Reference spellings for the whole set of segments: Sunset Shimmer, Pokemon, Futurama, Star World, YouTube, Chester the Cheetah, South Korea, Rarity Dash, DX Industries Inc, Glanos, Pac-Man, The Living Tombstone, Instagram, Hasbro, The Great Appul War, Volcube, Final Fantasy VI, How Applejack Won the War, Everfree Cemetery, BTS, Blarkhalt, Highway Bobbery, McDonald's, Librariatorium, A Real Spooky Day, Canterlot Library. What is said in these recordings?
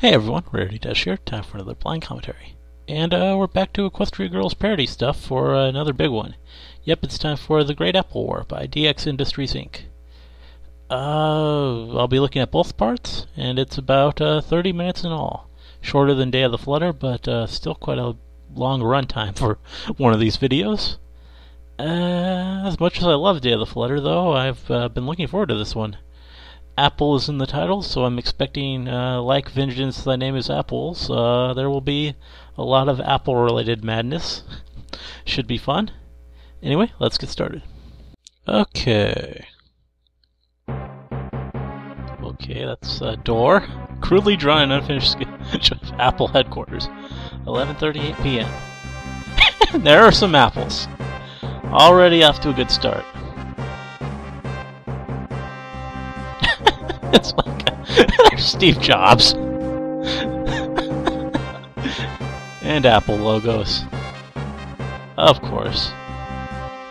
Hey everyone, Rarity Dash here, time for another blind commentary. And we're back to Equestria Girls parody stuff for another big one. Yep, it's time for The Great Appul War by DX Industries Inc. I'll be looking at both parts, and it's about 30 minutes in all. Shorter than Day of the Flutter, but still quite a long runtime for one of these videos. As much as I love Day of the Flutter, though, I've been looking forward to this one. Apple is in the title, so I'm expecting, like Vengeance, Thy Name is Apples, there will be a lot of Apple-related madness. Should be fun. Anyway, let's get started. Okay, that's a door. Crudely drawn and unfinished sketch of Apple headquarters. 11:38 p.m. There are some apples. Already off to a good start. It's like Steve Jobs. And Apple logos. Of course.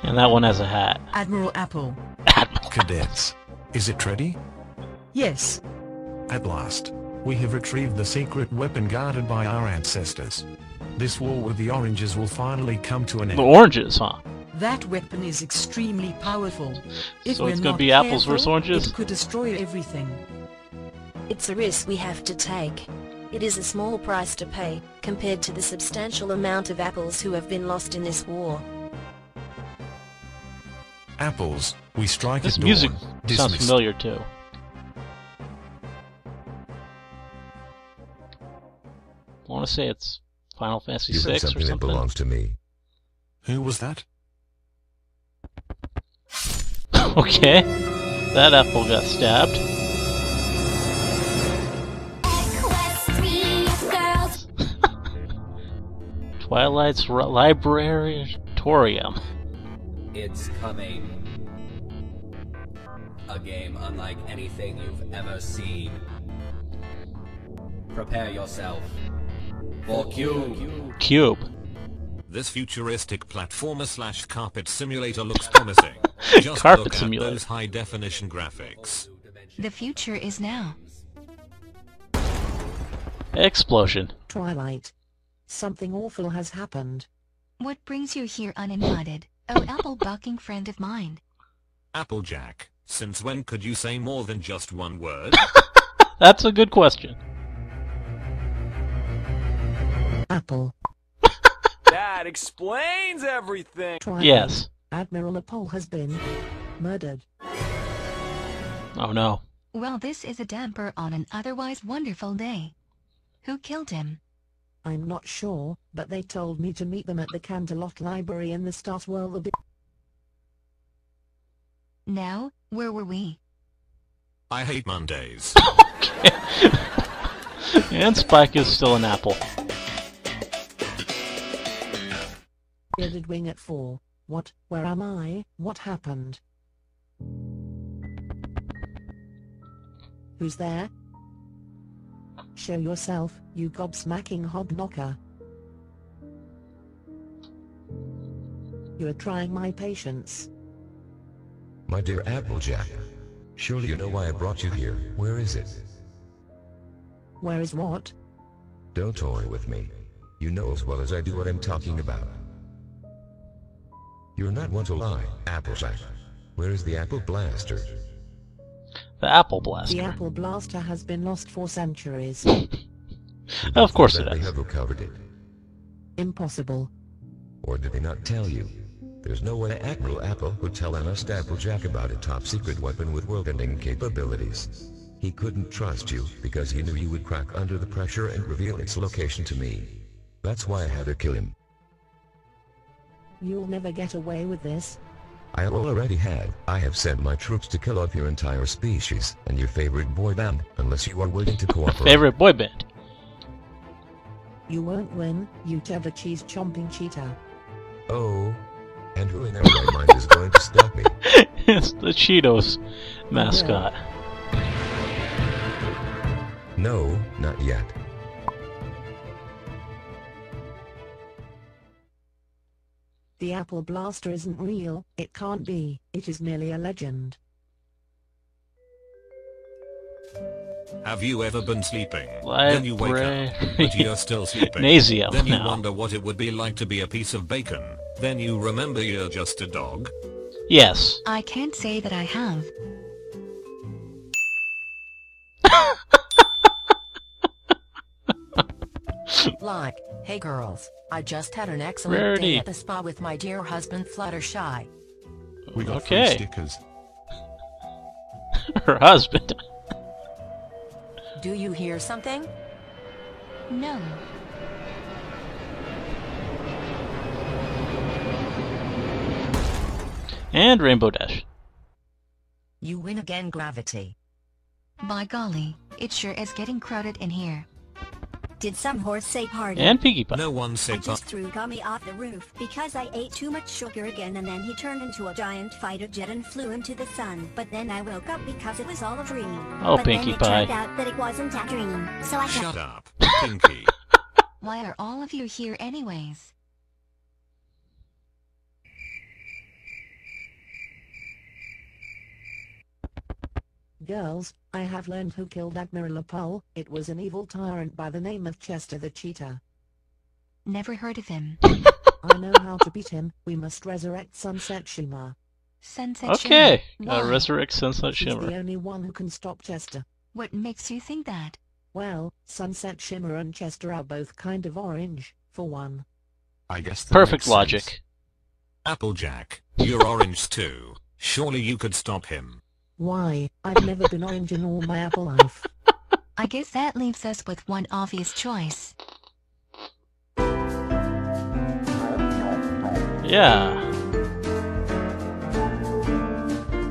And that one has a hat. Admiral Apple. Admiral. Cadets, is it ready? Yes. At last, we have retrieved the secret weapon guarded by our ancestors. This war with the oranges will finally come to an end. The oranges, huh? That weapon is extremely powerful. If so it's going to be apples versus oranges? It could destroy everything. It's a risk we have to take. It is a small price to pay, compared to the substantial amount of apples who have been lost in this war. Apples, we strike at dawn. This music sounds familiar too. I want to say it's Final Fantasy VI or something. That belongs to me. Who was that? Okay, that apple got stabbed. Girls. Twilight's Librariatorium. It's coming. A game unlike anything you've ever seen. Prepare yourself. Volcube. Cube. This futuristic platformer/carpet simulator looks promising. Just carpet simulator. At those high-definition graphics. The future is now. Explosion. Twilight. Something awful has happened. What brings you here uninvited, oh apple-bucking friend of mine? Applejack, since when could you say more than just one word? That's a good question. Apple. That explains everything! Twilight. Yes. Admiral Apple has been murdered. Oh no. Well, this is a damper on an otherwise wonderful day. Who killed him? I'm not sure, but they told me to meet them at the Canterlot Library in the Star World. Now, where were we? I hate Mondays. And Spike is still an apple. Bearded wing at 4. What? Where am I? What happened? Who's there? Show yourself, you gobsmacking hobknocker. You are trying my patience. My dear Applejack, surely you know why I brought you here. Where is it? Where is what? Don't toy with me. You know as well as I do what I'm talking about. You're not one to lie, Applejack. Where is the apple blaster? The apple blaster. The apple blaster has been lost for centuries. Of course it has. They have recovered it. Impossible. Or did they not tell you? There's no way Admiral Apple would tell an honest Applejack about a top-secret weapon with world-ending capabilities. He couldn't trust you because he knew you would crack under the pressure and reveal its location to me. That's why I had to kill him. You'll never get away with this. I already have. I have sent my troops to kill off your entire species and your favorite boy band, unless you are willing to cooperate. Favorite boy band. You won't win, you cheddar cheese chomping cheetah. Oh, and who in their right mind is going to stop me? It's the Cheetos mascot. No, not yet. The apple blaster isn't real, it can't be, it is merely a legend. Have you ever been sleeping? Library. Then you wake up, but you're still sleeping. Nasio, then you wonder what it would be like to be a piece of bacon. Then you remember you're just a dog. Yes. I can't say that I have. Like, hey girls, I just had an excellent day at the spa with my dear husband Fluttershy. We got free stickers. Her husband. Do you hear something? No. And Rainbow Dash. You win again, Gravity. By golly, it sure is getting crowded in here. Did some horse say party? And Piggy Pie. No one said party. I just threw Gummy off the roof because I ate too much sugar again, and then he turned into a giant fighter jet and flew into the sun. But then I woke up because it was all a dream. Oh, but Pinkie Pie. But then it turned out that it wasn't a dream, so I shut up, Pinkie. Why are all of you here anyways? Girls, I have learned who killed Admiral Appul. It was an evil tyrant by the name of Chester the Cheetah. Never heard of him. I know how to beat him. We must resurrect Sunset Shimmer. Sunset Shimmer. Okay, resurrect Sunset Shimmer. He's the only one who can stop Chester. What makes you think that? Well, Sunset Shimmer and Chester are both kind of orange, for one. I guess that perfect logic. Sense. Applejack, you're orange too. Surely you could stop him. Why, I've never been orange in all my apple life. I guess that leaves us with one obvious choice. Yeah.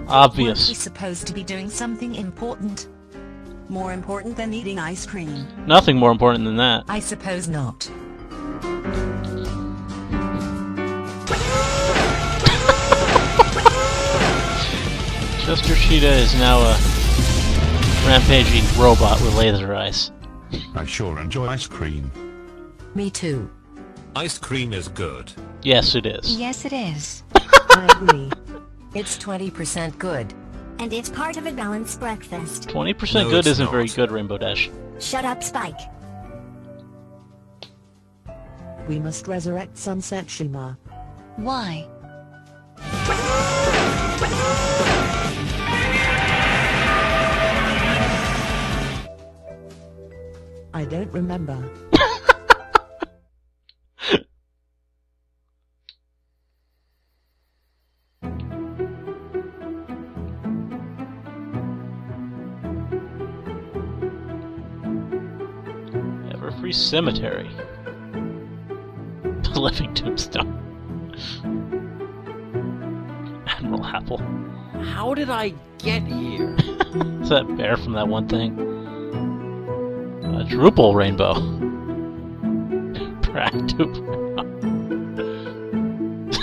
Obvious. Weren't we supposed to be doing something important? More important than eating ice cream. Nothing more important than that. I suppose not. Chester Cheetah is now a rampaging robot with laser eyes. I sure enjoy ice cream. Me too. Ice cream is good. Yes, it is. Yes, it is. I agree. It's 20% good. And it's part of a balanced breakfast. 20% good isn't very good, Rainbow Dash. Shut up, Spike. We must resurrect Sunset Shimmer. Why? I don't remember. Everfree Cemetery. The Living Tombstone. Admiral Apple. How did I get here? It's that bear from that one thing. A Drupal Rainbow.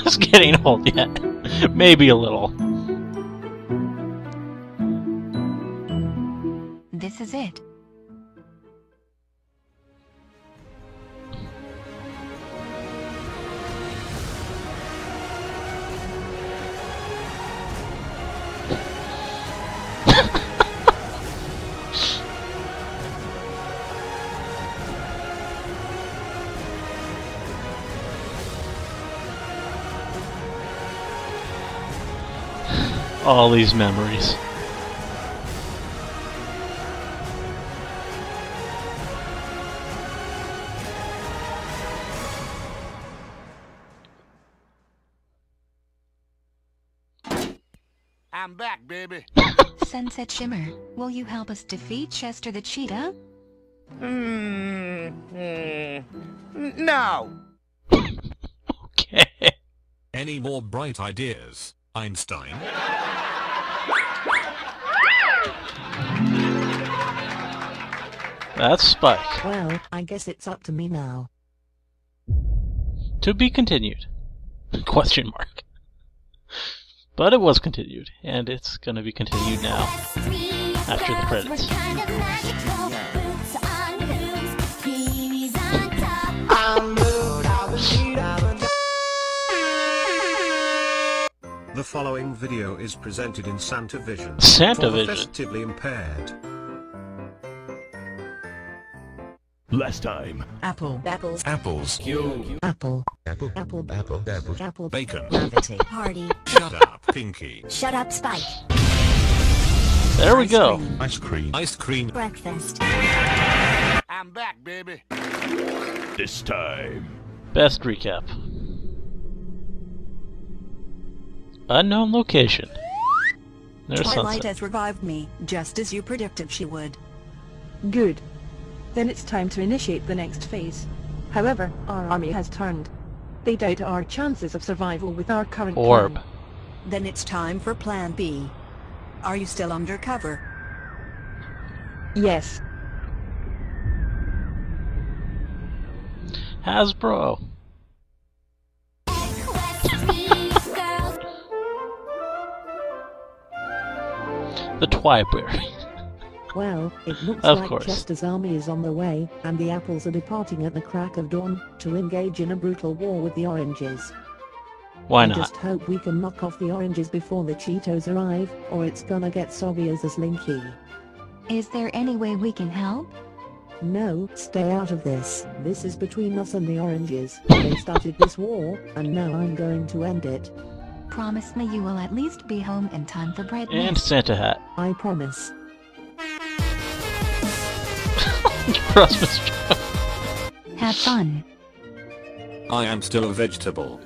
Just getting old yet. Maybe a little. This is it. All these memories. I'm back, baby. Sunset Shimmer, will you help us defeat Chester the Cheetah? No. Okay. Any more bright ideas, Einstein? That's Spike. Well, I guess it's up to me now. To be continued. Question mark. But it was continued, and it's gonna be continued now. After the credits. The following video is presented in Santa Vision. Santa Vision. For the festively impaired. Last time. Apple. Apples. Apples. Q. Apple. Apple. Apple. Apple. Apple. Apple. Bacon. Gravity. Party. Shut up, Pinky. Shut up, Spike. There we go. Ice cream. Ice cream. Breakfast. I'm back, baby. This time. Best recap. Unknown location. There's Twilight has revived me, just as you predicted she would. Good. Then it's time to initiate the next phase. However, our army has turned. They doubt our chances of survival with our current orb. Plan. Then it's time for Plan B. Are you still undercover? Yes. Hasbro. The Twiberry. Well, it looks like Chester's army is on the way, and the apples are departing at the crack of dawn, to engage in a brutal war with the oranges. Why not? I just hope we can knock off the oranges before the Cheetos arrive, or it's gonna get soggy as a slinky. Is there any way we can help? No, stay out of this. This is between us and the oranges. They started this war, and now I'm going to end it. Promise me you will at least be home in time for bread. And Santa hat. I promise. Christmas joke. Have fun. I am still a vegetable.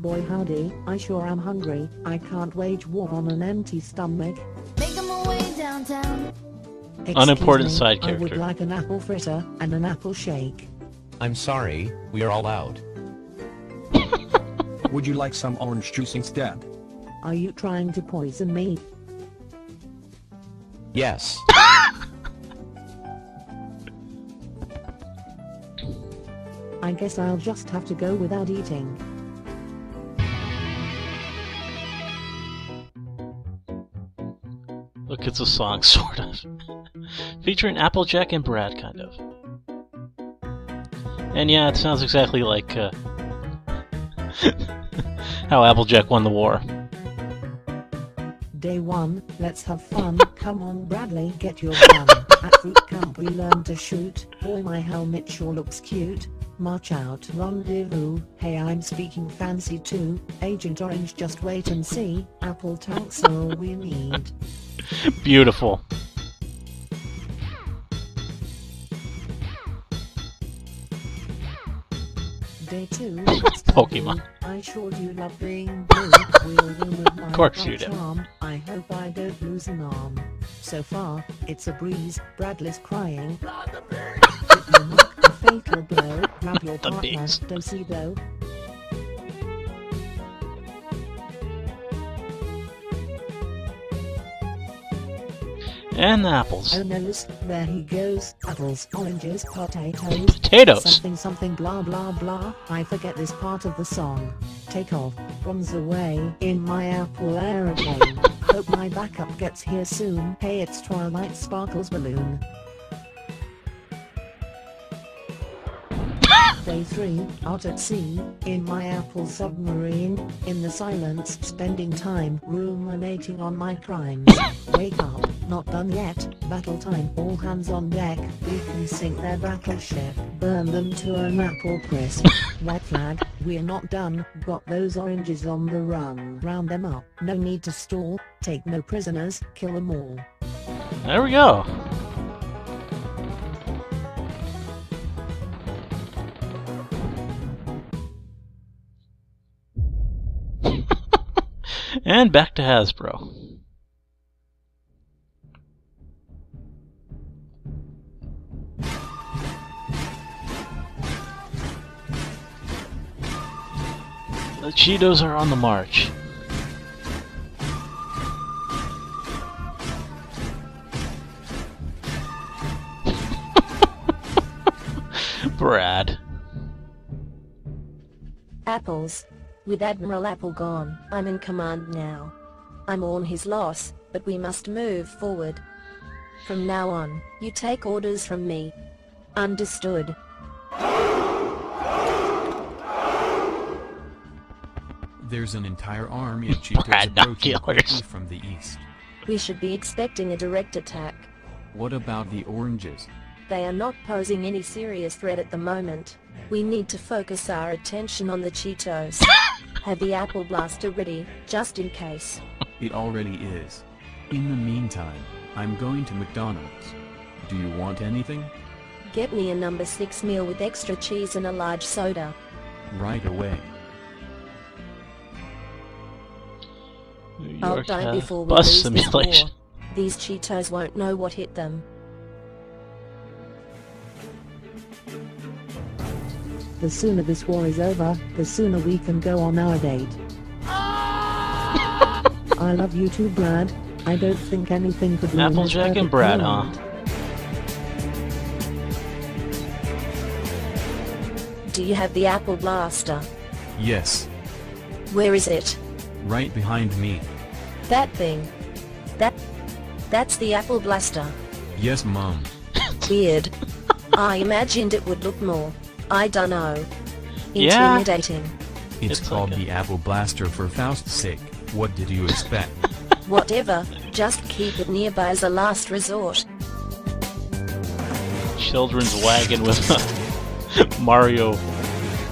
Boy howdy, I sure am hungry. I can't wage war on an empty stomach. Make 'em away downtown. Unimportant side character. I would like an apple fritter and an apple shake. I'm sorry, we are all out. Would you like some orange juice instead? Are you trying to poison me? Yes. I guess I'll just have to go without eating. Look, it's a song, sort of. Featuring Applejack and Brad, kind of. And yeah, it sounds exactly like, How Applejack Won the War. Day one, let's have fun. Come on, Bradley, get your gun. At Fruit Camp we learn to shoot. Boy, my helmet sure looks cute. March out, rendezvous. Hey, I'm speaking fancy too. Agent Orange, just wait and see. Apple tanks are all we need. Beautiful. Day two, Pokemon. I sure do love green. Of course you do. I hope I don't lose an arm. So far, it's a breeze. Bradley's crying. Not the beast. A fatal blow. Grab your partner. Dosido. And the apples. Oh no, there he goes. Apples, oranges, potatoes. Potatoes! Something, something, blah, blah, blah. I forget this part of the song. Take off, runs away in my apple aeroplane. Hope my backup gets here soon. Hey, it's Twilight Sparkle's balloon. Day 3, out at sea, in my apple submarine, in the silence spending time ruminating on my crimes. Wake up, not done yet, battle time, all hands on deck, we can sink their battleship, burn them to an apple crisp. Red flag, we're not done, got those oranges on the run. Round them up, no need to stall, take no prisoners, kill them all. There we go. And back to Hasbro. The Cheetos are on the march. Brad. Apples. With Admiral Apple gone, I'm in command now. I'm on his loss, but we must move forward. From now on, you take orders from me. Understood. There's an entire army of cheetahs approaching quickly from the east. We should be expecting a direct attack. What about the oranges? They are not posing any serious threat at the moment. We need to focus our attention on the Cheetos. Have the Apple Blaster ready, just in case. It already is. In the meantime, I'm going to McDonald's. Do you want anything? Get me a #6 meal with extra cheese and a large soda. Right away. I'll die before we lose this war. These Cheetos won't know what hit them. The sooner this war is over, the sooner we can go on our date. I love you too, Brad. I don't think anything could be Applejack and Brad, huh? Do you have the Apple Blaster? Yes. Where is it? Right behind me. That thing. That's the Apple Blaster. Yes, Mom. Weird. I imagined it would look more, I dunno, intimidating. Yeah. It's called the Apple Blaster for Faust's sake. What did you expect? Whatever, just keep it nearby as a last resort. Children's wagon with a Mario.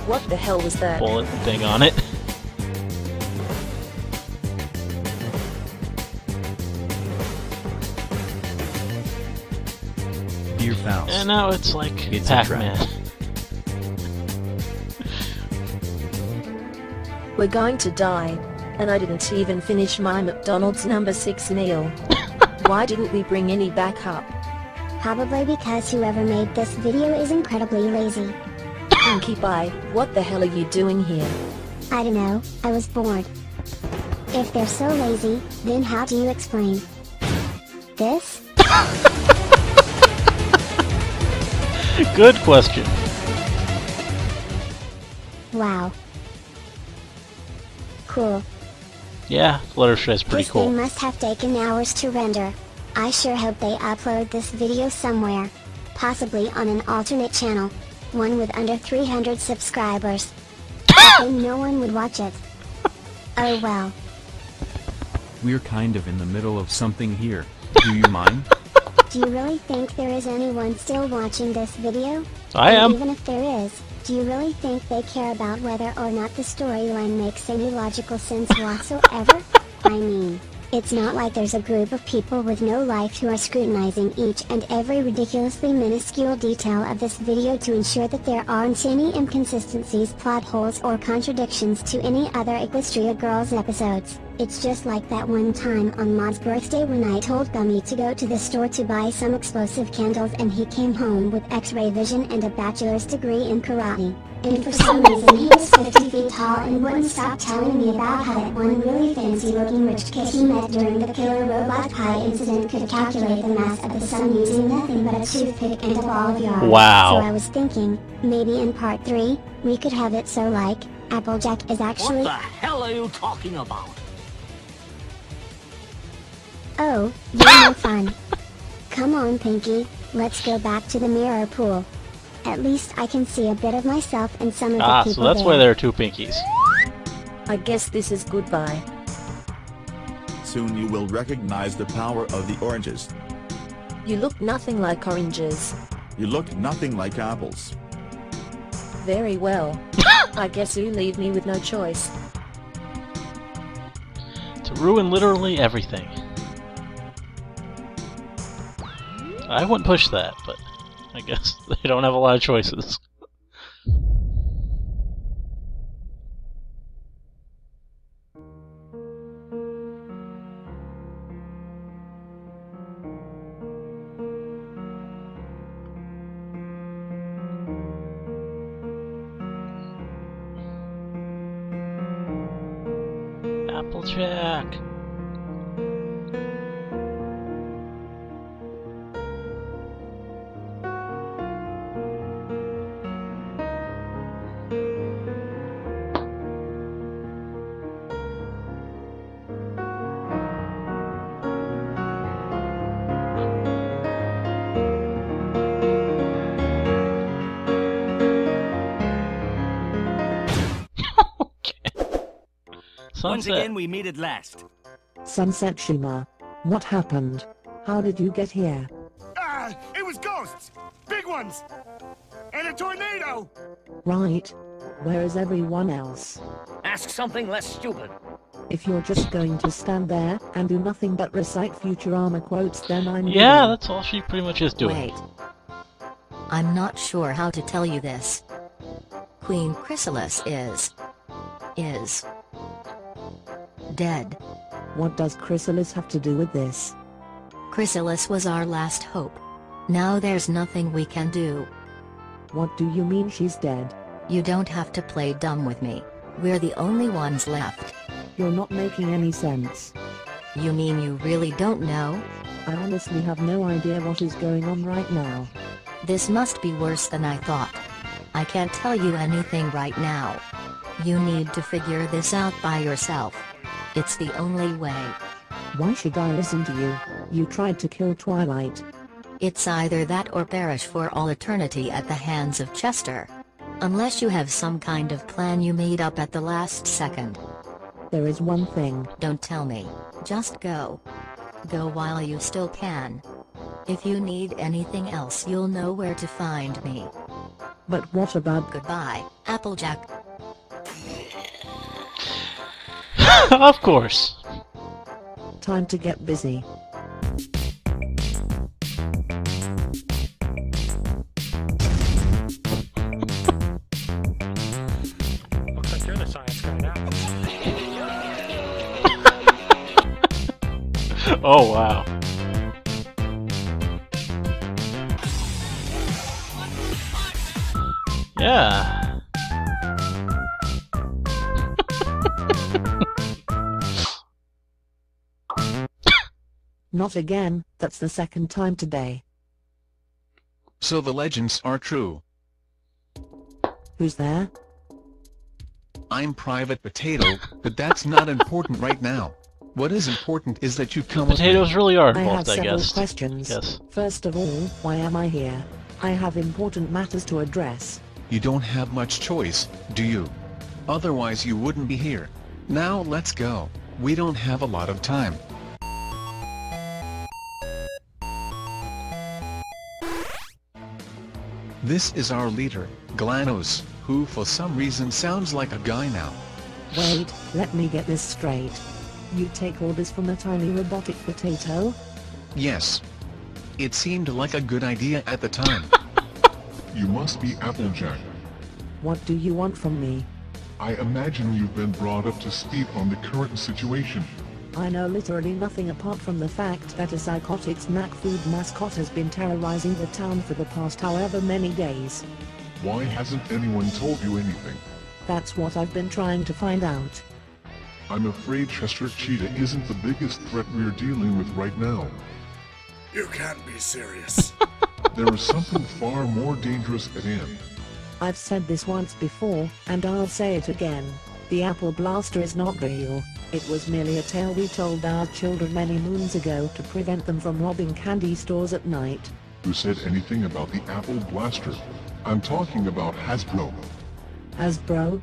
What the hell was that? Bullet thing on it. And now it's like Pac-Man. We're going to die, and I didn't even finish my McDonald's #6 meal. Why didn't we bring any backup? Probably because whoever made this video is incredibly lazy. Pinkie Pie, what the hell are you doing here? I don't know, I was bored. If they're so lazy, then how do you explain this? Good question. Wow. Cool. Yeah, Fluttershy's pretty cool. This must have taken hours to render. I sure hope they upload this video somewhere. Possibly on an alternate channel. One with under 300 subscribers. And no one would watch it. Oh well. We're kind of in the middle of something here. Do you mind? Do you really think there is anyone still watching this video? I am. And even if there is, do you really think they care about whether or not the storyline makes any logical sense whatsoever? I mean, it's not like there's a group of people with no life who are scrutinizing each and every ridiculously minuscule detail of this video to ensure that there aren't any inconsistencies, plot holes, or contradictions to any other Equestria Girls episodes. It's just like that one time on Mod's birthday when I told Gummy to go to the store to buy some explosive candles and he came home with X-ray vision and a bachelor's degree in karate. And for some reason he was 50 feet tall and wouldn't stop telling me about how that one really fancy looking rich kid he met during the killer robot pie incident could calculate the mass of the sun using nothing but a toothpick and a ball of yarn. Wow. So I was thinking, maybe in part 3, we could have it so like, Applejack is actually— What the hell are you talking about? Oh, you're no fun. Come on, Pinkie, let's go back to the mirror pool. At least I can see a bit of myself and some of the people. Ah, so that's why there are two Pinkies. I guess this is goodbye. Soon you will recognize the power of the oranges. You look nothing like oranges. You look nothing like apples. Very well. I guess you leave me with no choice. To ruin literally everything. I wouldn't push that, but I guess they don't have a lot of choices. Applejack! Once again we meet at last. Sunset Shimmer. What happened? How did you get here? It was ghosts! Big ones! And a tornado! Right. Where is everyone else? Ask something less stupid. If you're just going to stand there and do nothing but recite Futurama quotes, then I'm... Yeah, that's all she pretty much is doing. Wait. I'm not sure how to tell you this. Queen Chrysalis is dead. What does Chrysalis have to do with this? Chrysalis was our last hope. Now there's nothing we can do. What do you mean she's dead? You don't have to play dumb with me. We're the only ones left. You're not making any sense. You mean you really don't know? I honestly have no idea what is going on right now. This must be worse than I thought. I can't tell you anything right now. You need to figure this out by yourself. It's the only way. Why should I listen to you? You tried to kill Twilight. It's either that or perish for all eternity at the hands of Chester. Unless you have some kind of plan you made up at the last second. There is one thing. Don't tell me. Just go. Go while you still can. If you need anything else, you'll know where to find me. But what about goodbye, Applejack? Of course. Time to get busy. Looks like you're the science guy now. Oh wow. Yeah. Not again, that's the second time today. So the legends are true. Who's there? I'm Private Potato, but that's not important right now. What is important is that you come with me. Potatoes really are involved, I guess. I have several questions. Yes. First of all, why am I here? I have important matters to address. You don't have much choice, do you? Otherwise you wouldn't be here. Now let's go. We don't have a lot of time. This is our leader, Glanos, who for some reason sounds like a guy now. Wait, let me get this straight. You take orders from a tiny robotic potato? Yes. It seemed like a good idea at the time. You must be Applejack. What do you want from me? I imagine you've been brought up to speed on the current situation. I know literally nothing apart from the fact that a psychotic snack food mascot has been terrorizing the town for the past however many days. Why hasn't anyone told you anything? That's what I've been trying to find out. I'm afraid Chester Cheetah isn't the biggest threat we're dealing with right now. You can't be serious. There is something far more dangerous at hand. I've said this once before, and I'll say it again. The Apple Blaster is not real. It was merely a tale we told our children many moons ago to prevent them from robbing candy stores at night. Who said anything about the Apple Blaster? I'm talking about Hasbro. Hasbro?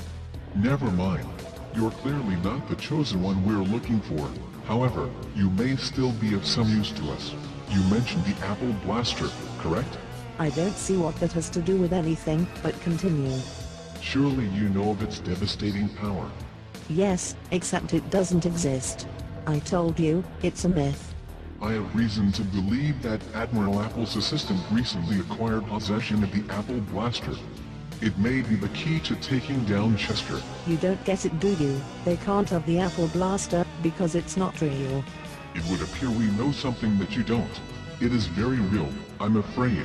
Never mind. You're clearly not the chosen one we're looking for. However, you may still be of some use to us. You mentioned the Apple Blaster, correct? I don't see what that has to do with anything, but continue. Surely you know of its devastating power. Yes, except it doesn't exist. I told you, it's a myth. I have reason to believe that Admiral Apple's assistant recently acquired possession of the Apple Blaster. It may be the key to taking down Chester. You don't get it, do you? They can't have the Apple Blaster, because it's not real. It would appear we know something that you don't. It is very real, I'm afraid.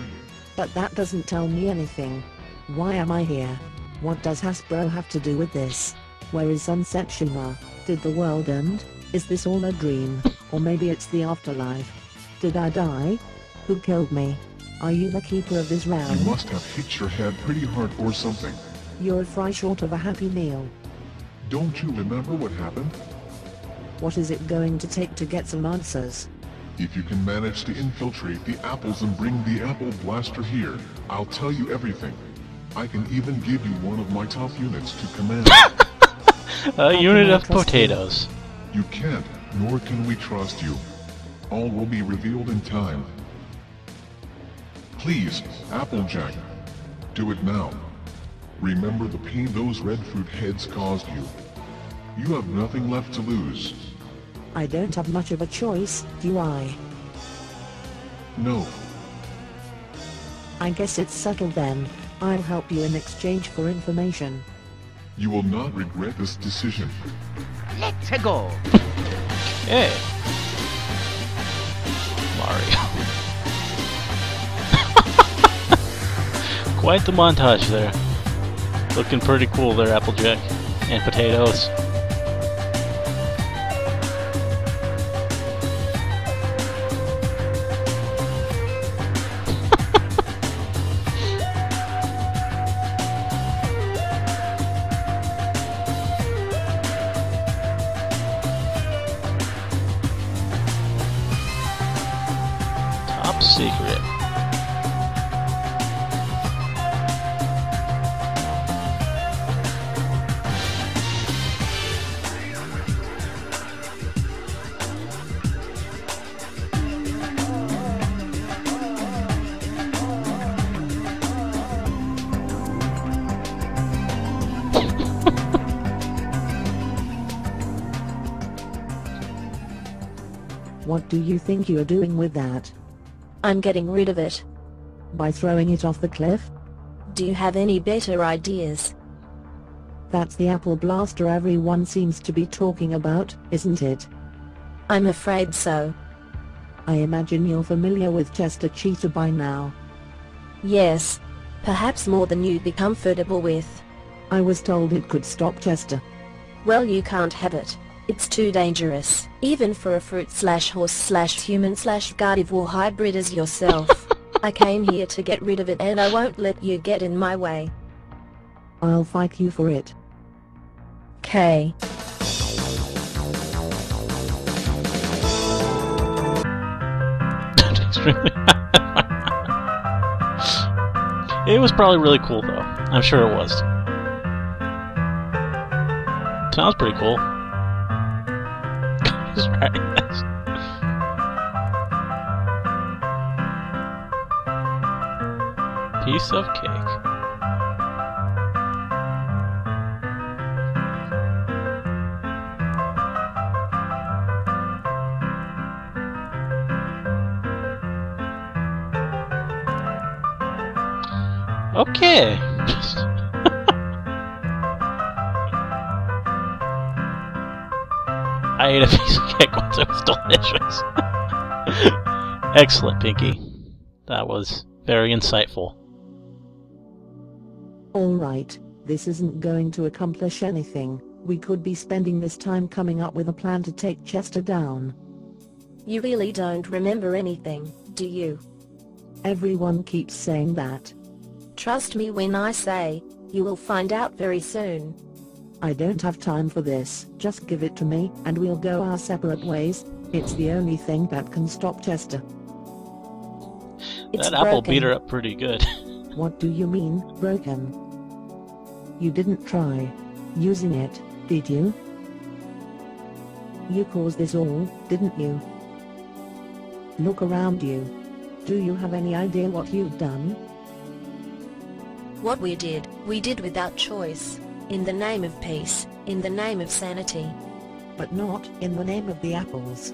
But that doesn't tell me anything. Why am I here? What does Hasbro have to do with this? Where is Sunset Shimmer? Did the world end? Is this all a dream? Or maybe it's the afterlife? Did I die? Who killed me? Are you the keeper of this realm? You must have hit your head pretty hard or something. You're a fry short of a happy meal. Don't you remember what happened? What is it going to take to get some answers? If you can manage to infiltrate the apples and bring the Apple Blaster here, I'll tell you everything. I can even give you one of my top units to command. A unit of potatoes. You can't, nor can we trust you. All will be revealed in time. Please, Applejack, do it now. Remember the pain those red fruit heads caused you. You have nothing left to lose. I don't have much of a choice, do I? No. I guess it's settled then. I'll help you in exchange for information. You will not regret this decision. Let's go! Okay. Mario. Quite the montage there. Looking pretty cool there, Applejack. And potatoes. Top secret. What do you think you're doing with that? I'm getting rid of it. By throwing it off the cliff? Do you have any better ideas? That's the apple blaster everyone seems to be talking about, isn't it? I'm afraid so. I imagine you're familiar with Chester Cheetah by now. Yes. Perhaps more than you'd be comfortable with. I was told it could stop Chester. Well, you can't have it. It's too dangerous, even for a fruit-slash-horse-slash-human-slash-gardevoir hybrid as yourself. I came here to get rid of it and I won't let you get in my way. I'll fight you for it. K. It was probably really cool though. I'm sure it was. Sounds pretty cool. Piece of cake. Okay. I ate a piece of cake once, it was delicious. Excellent, Pinky. That was very insightful. Alright, this isn't going to accomplish anything. We could be spending this time coming up with a plan to take Chester down. You really don't remember anything, do you? Everyone keeps saying that. Trust me when I say, you will find out very soon. I don't have time for this. Just give it to me, and we'll go our separate ways. It's the only thing that can stop Chester. That apple beat her up pretty good. What do you mean, broken? You didn't try using it, did you? You caused this all, didn't you? Look around you. Do you have any idea what you've done? What we did without choice. In the name of peace, in the name of sanity. But not in the name of the apples.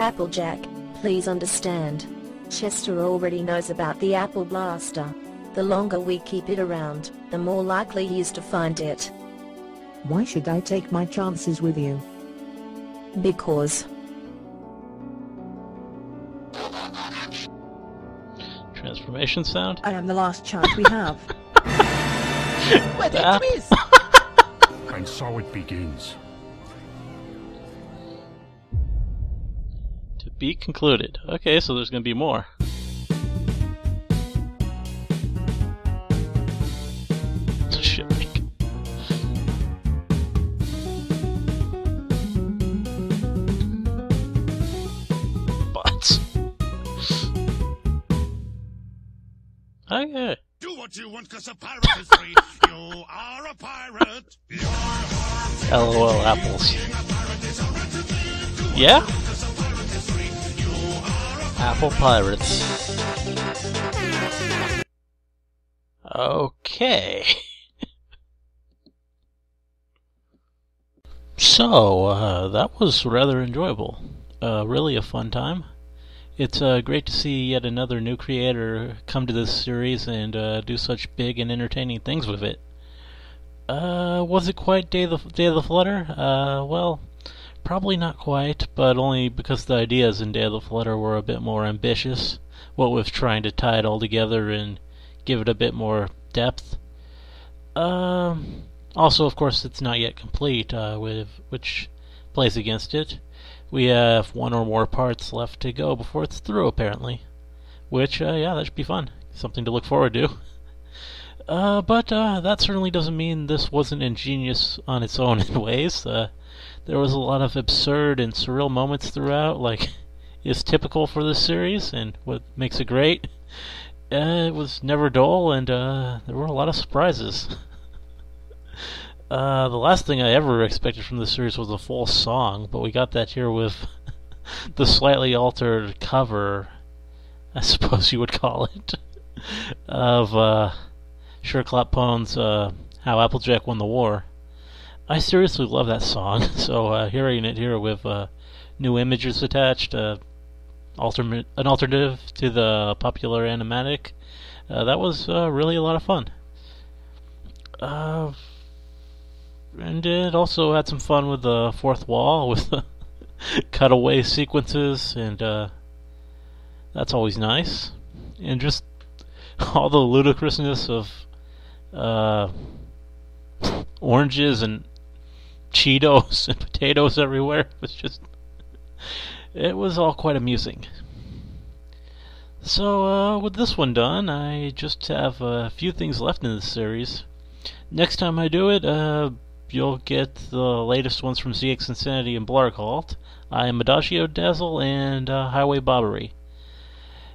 Applejack, please understand. Chester already knows about the apple blaster. The longer we keep it around, the more likely he is to find it. Why should I take my chances with you? Because. Transformation sound? I am the last chance we have. What a twist! And so it begins. To be concluded. Okay, so there's gonna be more. Bots. Okay. what you want, because a pirate is free. You are a pirate. LOL apples. Yeah? Apple pirates. Okay. So, that was rather enjoyable. Really a fun time. It's great to see yet another new creator come to this series and do such big and entertaining things with it. Was it quite Day of the Flutter? Well, probably not quite, but only because the ideas in Day of the Flutter were a bit more ambitious, what with trying to tie it all together and give it a bit more depth. Also, of course, it's not yet complete, which plays against it. We have one or more parts left to go before it's through, apparently. Which, yeah, that should be fun. Something to look forward to. But that certainly doesn't mean this wasn't ingenious on its own in ways. There was a lot of absurd and surreal moments throughout, like is typical for this series and what makes it great. It was never dull, and there were a lot of surprises. The last thing I ever expected from this series was a full song, but we got that here with the slightly altered cover, I suppose you would call it, of Sherlock Pone's How Applejack Won the War. I seriously love that song, so hearing it here with new images attached, an alternative to the popular animatic, that was really a lot of fun. And it also had some fun with the fourth wall, with the cutaway sequences, and that's always nice. And just all the ludicrousness of oranges and Cheetos and potatoes everywhere was just... it was all quite amusing. So, with this one done, I just have a few things left in this series. Next time I do it, you'll get the latest ones from ZX Insanity and Blarkhalt. I am Adagio Dazzle and Highway Bobbery.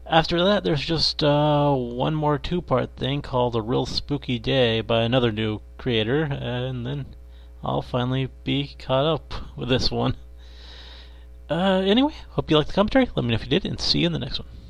After that, there's just one more two-part thing called A Real Spooky Day by another new creator, and then I'll finally be caught up with this one. Anyway, hope you liked the commentary. Let me know if you did, and see you in the next one.